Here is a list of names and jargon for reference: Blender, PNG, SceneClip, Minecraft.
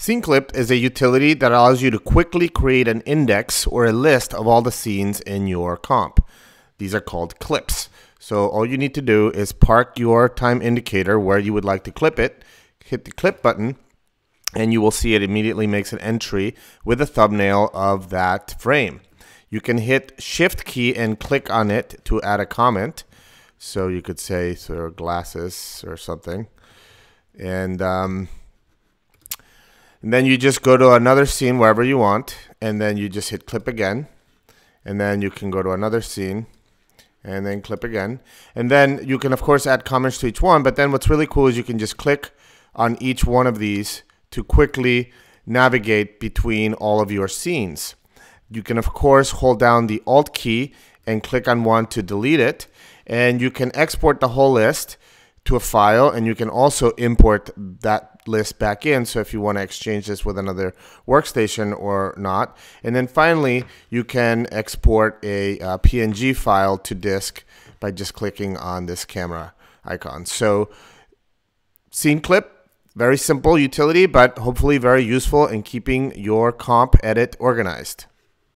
SceneClip is a utility that allows you to quickly create an index or a list of all the scenes in your comp. These are called clips. So all you need to do is park your time indicator where you would like to clip it, hit the clip button, and you will see it immediately makes an entry with a thumbnail of that frame. You can hit Shift key and click on it to add a comment. So you could say sort of glasses or something. And then you just go to another scene wherever you want, and then you just hit clip again, and then you can go to another scene and then clip again. And then you can of course add comments to each one, but then what's really cool is you can just click on each one of these to quickly navigate between all of your scenes. You can of course hold down the Alt key and click on one to delete it, and you can export the whole list to a file, and you can also import that list back in, so if you want to exchange this with another workstation or not. And then finally you can export a PNG file to disk by just clicking on this camera icon. So SceneClip, very simple utility, but hopefully very useful in keeping your comp edit organized.